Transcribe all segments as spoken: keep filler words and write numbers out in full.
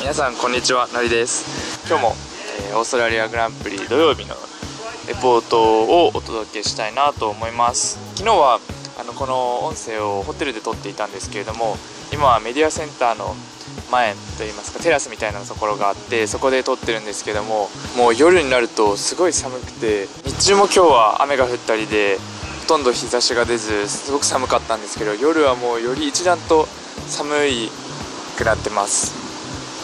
皆さんこんにちは、のりです。今日も、えー、オーストラリアグランプリ土曜日のレポートをお届けしたいなと思います。昨日はあのこの音声をホテルで撮っていたんですけれども、今はメディアセンターの前といいますかテラスみたいなところがあって、そこで撮ってるんですけども、もう夜になるとすごい寒くて、日中も今日は雨が降ったりでほとんど日差しが出ずすごく寒かったんですけど、夜はもうより一段と寒くなってます。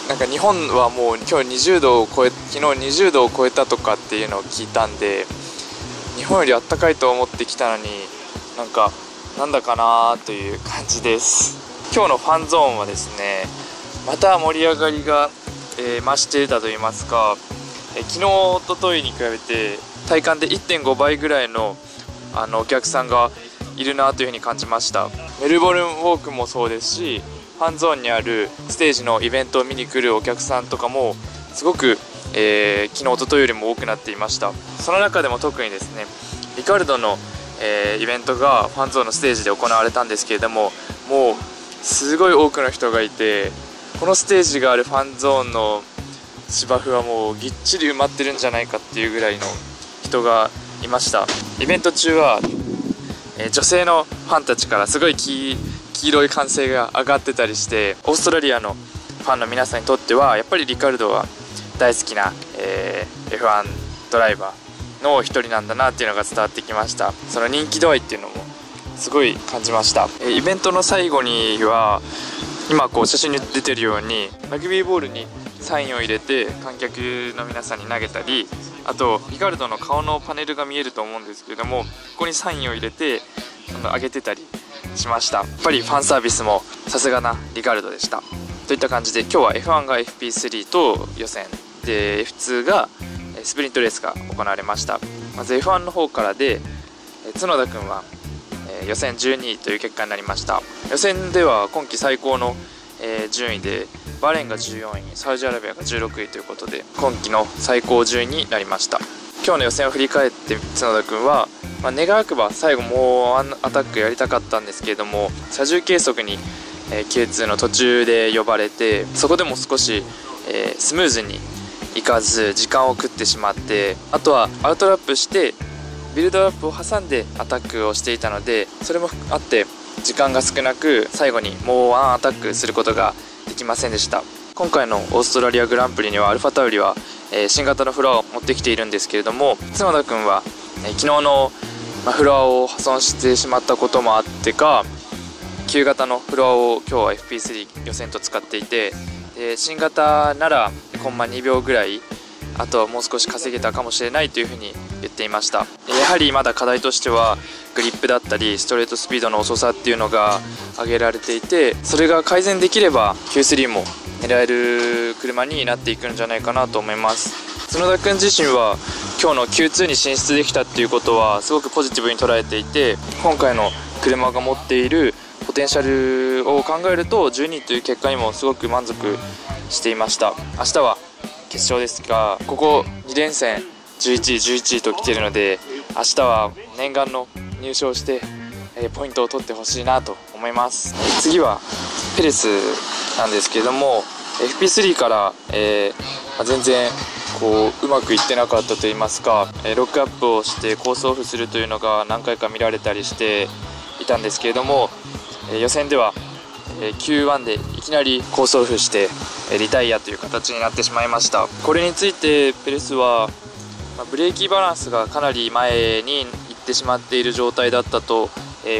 なんか日本はもう今日にじゅうどを超え昨日にじゅうどを超えたとかっていうのを聞いたんで、日本よりあったかいと思ってきたのになんかなんだかなという感じです。今日のファンゾーンはですね、また盛り上がりが、えー、増していたといいますか、えー、昨日おとといに比べて体感で いってんご 倍ぐらいの、あのお客さんがいるなというふうに感じました。メルボルンウォークもそうですし、ファンゾーンにあるステージのイベントを見に来るお客さんとかもすごく、えー、昨日おとといよりも多くなっていました。その中でも特にですね、リカルドの、えー、イベントがファンゾーンのステージで行われたんですけれども、もうすごい多くの人がいて、このステージがあるファンゾーンの芝生はもうぎっちり埋まってるんじゃないかっていうぐらいの人がいました。イベント中は、えー、女性のファンたちからすごい 黄, 黄色い歓声が上がってたりして、オーストラリアのファンの皆さんにとってはやっぱりリカルドは大好きな、えー、エフワン ドライバーの一人なんだなっていうのが伝わってきました。その人気度合いっていうのもすごい感じました。えー、イベントの最後には今こう写真に出てるようにラグビーボールにサインを入れて観客の皆さんに投げたり、あとリカルドの顔のパネルが見えると思うんですけれども、ここにサインを入れて上げてたりしました。やっぱりファンサービスもさすがなリカルドでした。といった感じで今日は エフワン が エフピースリー と予選で エフツー がスプリントレースが行われました。まず エフワン の方からで角田君は予選じゅうにいという結果になりました。予選では今季最高の順位でバーレーンがじゅうよんい、サウジアラビアがじゅうろくいということで今季の最高順位になりました。今日の予選を振り返って角田君は、まあ、願わくば最後もうアタックやりたかったんですけれども、車重計測に ケーツー の途中で呼ばれて、そこでも少しスムーズにいかず時間を食ってしまって、あとはアウトラップしてビルドアップを挟んでアタックをしていたので、それもあって時間が少なく最後にもうワンアタックすることができませんでした。今回のオーストラリアグランプリにはアルファタウリは、えー、新型のフロアを持ってきているんですけれども、角田君は、えー、昨日の、ま、フロアを破損してしまったこともあってか、旧型のフロアを今日は エフピースリー 予選と使っていて、で新型ならコンマにびょうぐらいあとはもう少し稼げたかもしれないというふうに言っていました。やはりまだ課題としてはグリップだったりストレートスピードの遅さっていうのが挙げられていて、それが改善できれば キュースリー も狙える車になっていくんじゃないかなと思います。角田君自身は今日の キューツー に進出できたっていうことはすごくポジティブに捉えていて、今回の車が持っているポテンシャルを考えるとじゅうにいという結果にもすごく満足していました。明日は決勝ですが、ここにれんせんじゅういちい、じゅういちいと来ているので、明日は念願の入賞してポイントを取ってほしいなと思います。次はペレスなんですけれども、 エフピースリー から、えー、全然こううまくいってなかったといいますか、ロックアップをしてコースオフするというのが何回か見られたりしていたんですけれども、予選ではキューワン でいきなりコースオフしてリタイアという形になってしまいました。これについてペレスはブレーキバランスがかなり前にいってしまっている状態だったと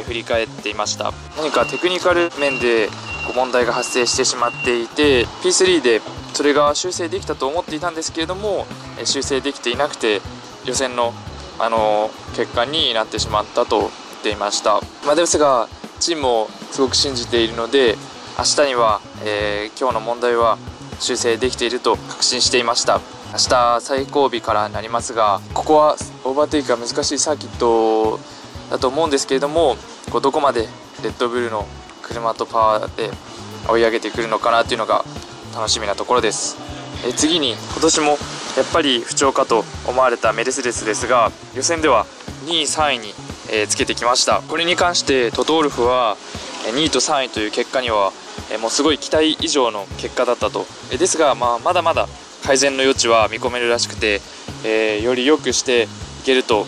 振り返っていました。何かテクニカル面で問題が発生してしまっていて ピースリー でそれが修正できたと思っていたんですけれども、修正できていなくて予選のあの結果になってしまったと言っていました。まあですがチームをすごく信じているので、明日には、えー、今日の問題は修正できていると確信していました。明日最後尾からになりますが、ここはオーバーテイクが難しいサーキットだと思うんですけれども、こうどこまでレッドブルの車とパワーで追い上げてくるのかなというのが楽しみなところです。えー、次に今年もやっぱり不調かと思われたメルセデスですが、予選ではにい、さんいにつけてきました。これに関してトトウルフはにいとさんいという結果にはえもうすごい期待以上の結果だったと。えですが、まあ、まだまだ改善の余地は見込めるらしくて、えー、より良くしていけると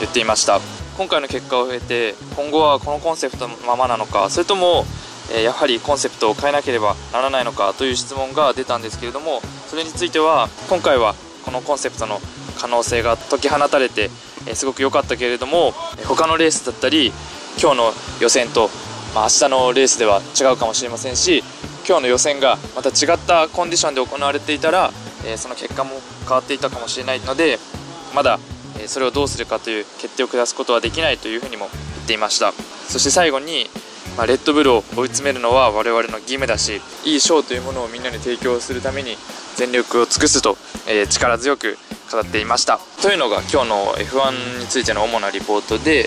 言っていました。今回の結果を経て今後はこのコンセプトのままなのか、それともやはりコンセプトを変えなければならないのかという質問が出たんですけれども、それについては今回はこのコンセプトの可能性が解き放たれてすごく良かったけれども、他のレースだったり今日の予選と明日のレースでは違うかもしれませんし、今日の予選がまた違ったコンディションで行われていたらその結果も変わっていたかもしれないので、まだそれをどうするかという決定を下すことはできないというふうにも言っていました。そして最後に、まあ、レッドブルを追い詰めるのは我々の義務だし、いいショーというものをみんなに提供するために全力を尽くすと、えー、力強く語っていました。というのが今日の エフワン についての主なリポートで、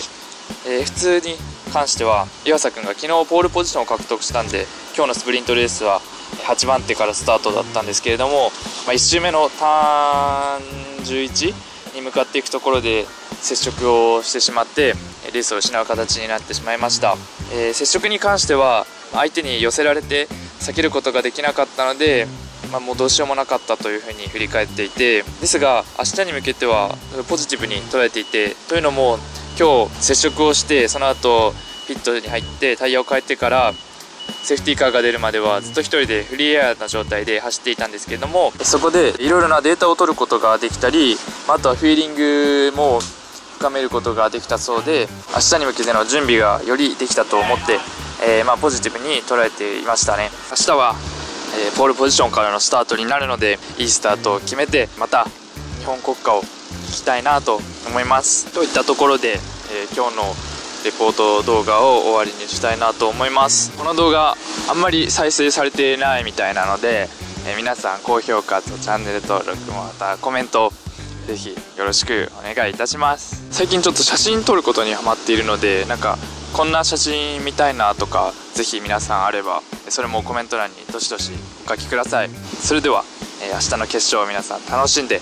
えー、普通に関しては岩佐君が昨日ポールポジションを獲得したんで、今日のスプリントレースははちばんてからスタートだったんですけれども、まあ、いち周目のターンじゅういちに向かっていくところで接触をしてしまってレースを失う形になってしまいました。えー、接触に関しては相手に寄せられて避けることができなかったので、まあ、もうどうしようもなかったというふうに振り返っていて、ですが明日に向けてはポジティブに捉えていて、というのも今日接触をしてその後ピットに入ってタイヤを変えてからセーフティーカーが出るまではずっと一人でフリーエアな状態で走っていたんですけれども、そこでいろいろなデータを取ることができたり、あとはフィーリングも深めることができたそうで、明日に向けての準備がよりできたと思って、えー、まあポジティブに捉えていましたね。明日は、えー、ポールポジションからのスタートになるので、いいスタートを決めてまた日本国歌を聴きたいなと思います。といったところで、えー、今日のレポート動画を終わりにしたいなと思います。この動画あんまり再生されてないみたいなので、え皆さん高評価とチャンネル登録もまたコメントぜひよろしくお願いいたします。最近ちょっと写真撮ることにハマっているので、なんかこんな写真見たいなとかぜひ皆さんあればそれもコメント欄にどしどしお書きください。それでは、え明日の決勝を皆さん楽しんで、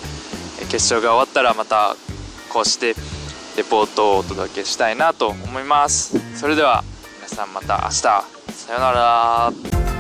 決勝が終わったらまたこうしてレポートをお届けしたいなと思います。それでは皆さんまた明日。さようなら。